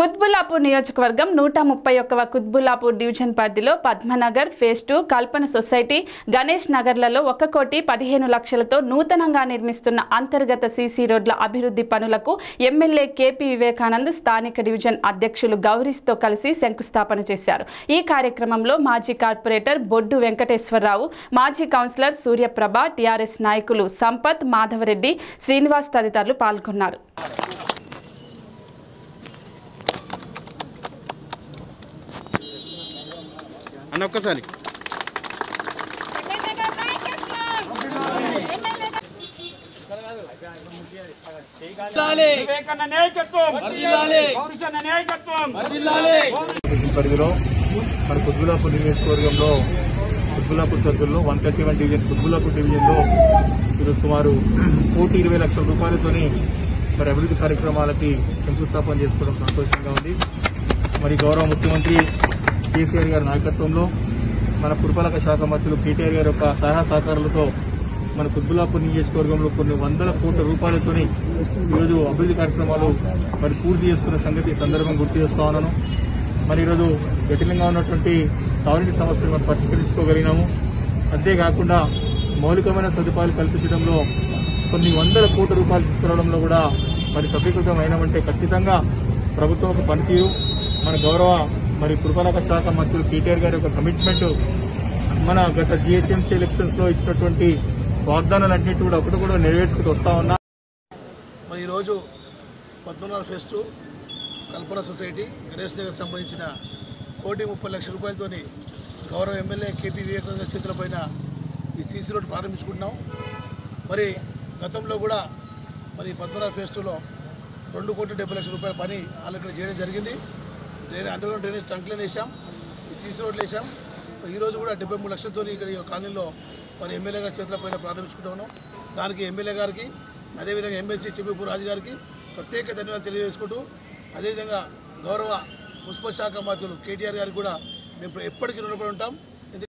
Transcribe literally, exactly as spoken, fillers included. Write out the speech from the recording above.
Kutbullapur Niyojakavargam, one thirty-one Kutbullapur Division Paddhilo, Padmanagar, Phase two, Kalpana Society, Ganesh Nagarlalo, one కోటి పదిహేను లక్షలతో నూతనంగా నిర్మిస్తున్న అంతర్గత సీసీ రోడ్ల అభివృద్ధి పనులకు ఎమ్మెల్యే కేపీ వివేకానంద్ స్థానిక డివిజన్ అధ్యక్షులు గౌరీస్తో కలిసి శంకుస్థాపన చేశారు. ఈ కార్యక్రమంలో మాజీ కార్పొరేటర్ బొడ్డు వెంకటేశ్వరరావు, మాజీ కౌన్సిలర్ సూర్యప్రభ, టీఆర్ఎస్ నాయకులు సంపత్ మాధవరెడ్డి, శ్రీనివాస్ తదితరులు పాల్గొన్నారు. ఒక్కసారి పరిధిలో మన కుత్బుల్లాపూర్ నియోజకవర్గంలో కుత్బుల్లాపూర్ సర్కిల్లో one thirty one division Quthbullapur డివిజన్లో ఈరోజు సుమారు కోటి ఇరవై లక్షల రూపాయలతోని మరి అభివృద్ధి కార్యక్రమాలకి శంకుస్థాపన చేసుకోవడం సంతోషంగా ఉంది. మరి గౌరవ ముఖ్యమంత్రి కేసీఆర్ గారి నాయకత్వంలో మన పురపాలక శాఖ మంత్రులు కేటీఆర్ గారి యొక్క సహాయ సహకారాలతో మన కుత్బుల్లాపూర్ నియోజకవర్గంలో కొన్ని వందల కోట్ల రూపాయలతో ఈరోజు అభివృద్ధి కార్యక్రమాలు మరి పూర్తి చేస్తున్న సంగతి సందర్భం గుర్తు చేస్తా ఉన్నాను. మరి ఈరోజు కఠినంగా ఉన్నటువంటి తాగునీటి సమస్యను మనం పరిష్కరించుకోగలిగినాము. అంతేకాకుండా మౌలికమైన సదుపాయాలు కల్పించడంలో కొన్ని వందల కోట్ల రూపాయలు తీసుకురావడంలో కూడా మరి సఫలీకృతమైనమంటే ఖచ్చితంగా ప్రభుత్వం ఒక పనితీరు, మన గౌరవ మరి పురపాలక శాఖ మంత్రులు కేటీఆర్ గారి యొక్క కమిట్మెంట్, మన గత జీహెచ్ఎంసీ ఎలక్షన్స్ లో ఇచ్చినటువంటి వాగ్దానాలన్నింటి కూడా ఒకటి కూడా నెరవేర్చుకుంటూ వస్తా ఉన్నా. మరి ఈరోజు పద్మనాభ ఫెస్ట్ కల్పన సొసైటీ గణేష్ నగర్ సంబంధించిన కోటి ముప్పై లక్షల రూపాయలతోని గౌరవ ఎమ్మెల్యే కేపీ వివేకానంద చేతులపైన ఈ సీసీ రోడ్ ప్రారంభించుకుంటున్నాం. మరి గతంలో కూడా మరి పద్మనాభ ఫెస్టులో రెండు కోట్ల డెబ్బై లక్షల రూపాయల పని ఆల్రెడీ చేయడం జరిగింది. అండర్గ్రౌండ్ డ్రైనేజ్ ట్రంక్లను వేసాం, సీసీ రోడ్లు వేసాం. ఈరోజు కూడా డెబ్బై మూడు లక్షలతో ఇక్కడ ఈ కాలనీలో మరి ఎమ్మెల్యే గారి చేతుల పైన ప్రారంభించుకుంటాను. దానికి ఎమ్మెల్యే గారికి అదేవిధంగా ఎమ్మెల్సీ చిమ్మపూర్ రాజు గారికి ప్రత్యేక ధన్యవాదాలు తెలియజేసుకుంటూ, అదేవిధంగా గౌరవ మున్సిపల్ శాఖ మంత్రులు కేటీఆర్ గారికి కూడా మేము ఎప్పటికీ రుణపడి ఉంటాం.